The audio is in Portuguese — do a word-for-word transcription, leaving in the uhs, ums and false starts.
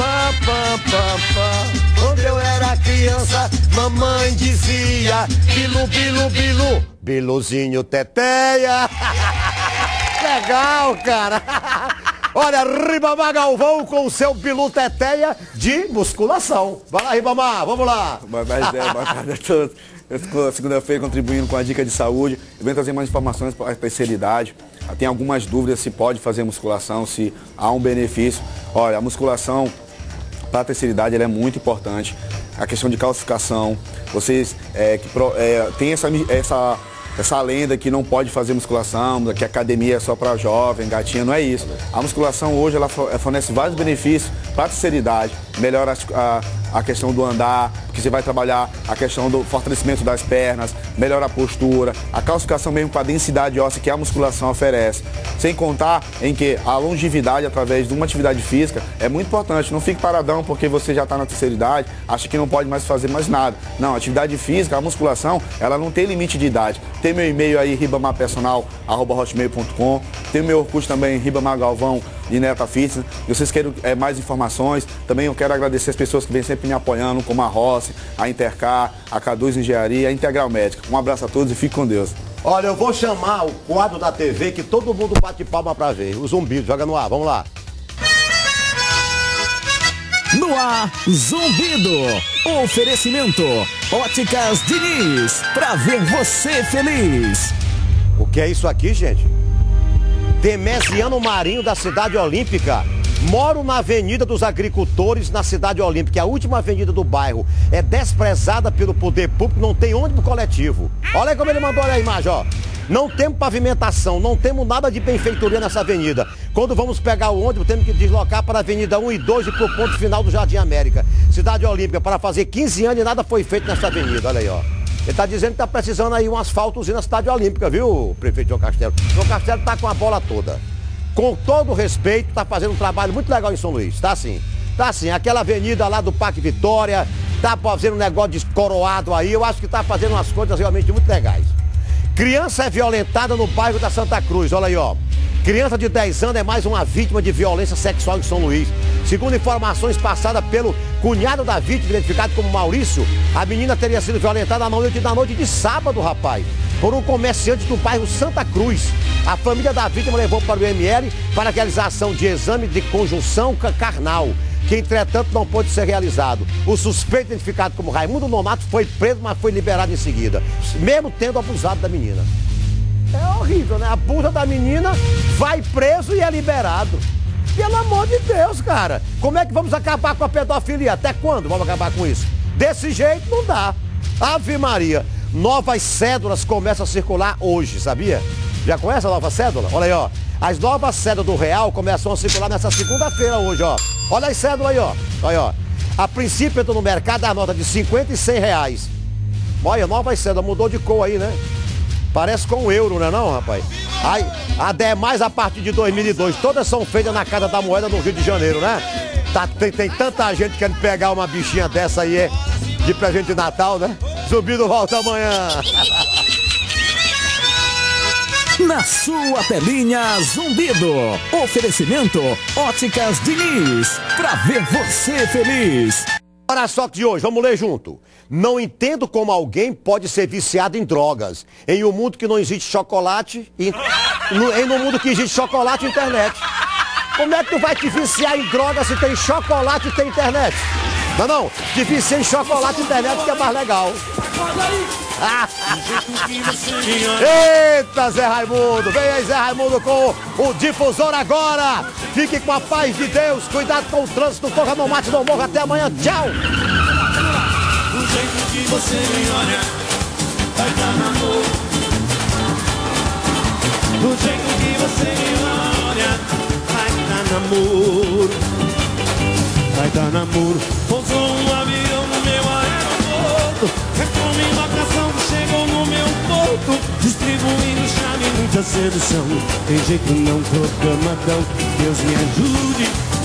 pam, pam, pam, pam. Quando eu era criança, mamãe dizia: bilu, bilu, bilu, biluzinho teteia. Legal, cara. Olha, Ribamar Galvão com o seu bilu teteia de musculação. Vai lá, Ribamar, vamos lá. Mas, mas é bacana todos. Segunda-feira contribuindo com a dica de saúde. Eu venho trazer mais informações para a especialidade. Tem algumas dúvidas se pode fazer musculação, se há um benefício. Olha, a musculação para a terceira idade ela é muito importante. A questão de calcificação. Vocês é, que, é, tem essa, essa, essa lenda que não pode fazer musculação, que academia é só para jovem, gatinha. Não é isso. A musculação hoje ela fornece vários benefícios para a terceira idade. Melhora a, a questão do andar, que você vai trabalhar a questão do fortalecimento das pernas, melhora a postura, a calcificação mesmo com a densidade óssea que a musculação oferece. Sem contar em que a longevidade através de uma atividade física é muito importante. Não fique paradão porque você já está na terceira idade, acha que não pode mais fazer mais nada. Não, a atividade física, a musculação, ela não tem limite de idade. Tem meu e-mail aí, ribamar personal arroba hotmail ponto com. Tem meu Orkut também, Ribamar Galvão de Neta Fitness. Se vocês querem é, mais informações, também eu quero agradecer as pessoas que vêm sempre me apoiando, como a Rossi, a Intercar, a Caduz Engenharia, a Integral Médica. Um abraço a todos e fique com Deus. Olha, eu vou chamar o quadro da T V que todo mundo bate palma pra ver. O Zumbido, joga no ar, vamos lá. No ar, Zumbido. Oferecimento, Óticas Diniz, pra ver você feliz. O que é isso aqui, gente? Demeziano Marinho, da Cidade Olímpica. Moro na Avenida dos Agricultores, na Cidade Olímpica, a última avenida do bairro. É desprezada pelo poder público, não tem ônibus coletivo. Olha como ele mandou, olha a imagem, ó. Não temos pavimentação, não temos nada de benfeitoria nessa avenida. Quando vamos pegar o ônibus, temos que deslocar para a Avenida um e dois e para o ponto final do Jardim América. Cidade Olímpica, para fazer quinze anos e nada foi feito nessa avenida, olha aí, ó. Ele está dizendo que está precisando aí um asfaltozinho na Cidade Olímpica, viu, prefeito João Castelo? João Castelo está com a bola toda. Com todo respeito, está fazendo um trabalho muito legal em São Luís, está sim. Está sim, aquela avenida lá do Parque Vitória, está fazendo um negócio de coroado aí, eu acho que está fazendo umas coisas realmente muito legais. Criança é violentada no bairro da Santa Cruz, olha aí, ó. Criança de dez anos é mais uma vítima de violência sexual em São Luís. Segundo informações passadas pelo cunhado da vítima, identificado como Maurício, a menina teria sido violentada na noite, na noite de sábado, rapaz, por um comerciante do bairro Santa Cruz. A família da vítima levou para o I M L para a realização de exame de conjunção carnal, que entretanto não pôde ser realizado. O suspeito, identificado como Raimundo Nomato, foi preso, mas foi liberado em seguida, mesmo tendo abusado da menina. É horrível, né? Abusa da menina, vai preso e é liberado. Pelo amor de Deus, cara. Como é que vamos acabar com a pedofilia? Até quando vamos acabar com isso? Desse jeito não dá. Ave Maria. Novas cédulas começam a circular hoje, sabia? Já conhece a nova cédula? Olha aí, ó. As novas cédulas do Real começam a circular nessa segunda-feira hoje, ó. Olha as cédulas aí, ó. Olha aí, ó. A princípio entrou no mercado a nota de cinquenta e cem reais. Olha, novas cédulas. Mudou de cor aí, né? Parece com um euro, não é não, rapaz? Aí, ademais, a partir de dois mil e dois, todas são feitas na Casa da Moeda, no Rio de Janeiro, né? Tá, tem, tem tanta gente querendo pegar uma bichinha dessa aí, é, de presente de Natal, né? Zumbido volta amanhã. Na sua telinha, Zumbido. Oferecimento, Óticas Diniz, pra ver você feliz. Olha só que de hoje, vamos ler junto. Não entendo como alguém pode ser viciado em drogas. Em um mundo que não existe chocolate, em, no, em um mundo que existe chocolate e internet. Como é que tu vai te viciar em drogas se tem chocolate e tem internet? Não, não, te vicia em chocolate e internet que é mais legal. Eita, Zé Raimundo, vem aí Zé Raimundo com o difusor agora. Fique com a paz de Deus, cuidado com o trânsito, corra, não mate, não morra, até amanhã, tchau. Do jeito que você me olha, vai dar namoro. Do jeito que você me olha, vai dar namoro. Vai dar namoro. Pousou um avião no meu aeroporto, é como embarcação que chegou no meu porto, distribuindo chave e muita sedução. Tem jeito não, tô camadão, Deus me ajude.